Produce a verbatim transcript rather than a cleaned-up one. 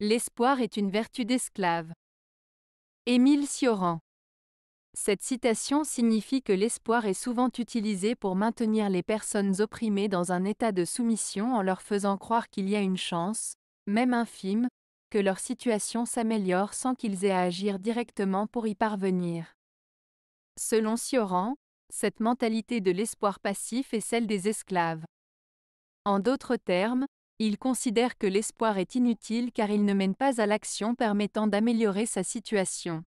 L'espoir est une vertu d'esclave. Emil Cioran. Cette citation signifie que l'espoir est souvent utilisé pour maintenir les personnes opprimées dans un état de soumission en leur faisant croire qu'il y a une chance, même infime, que leur situation s'améliore sans qu'ils aient à agir directement pour y parvenir. Selon Cioran, cette mentalité de l'espoir passif est celle des esclaves. En d'autres termes, il considère que l'espoir est inutile car il ne mène pas à l'action permettant d'améliorer sa situation.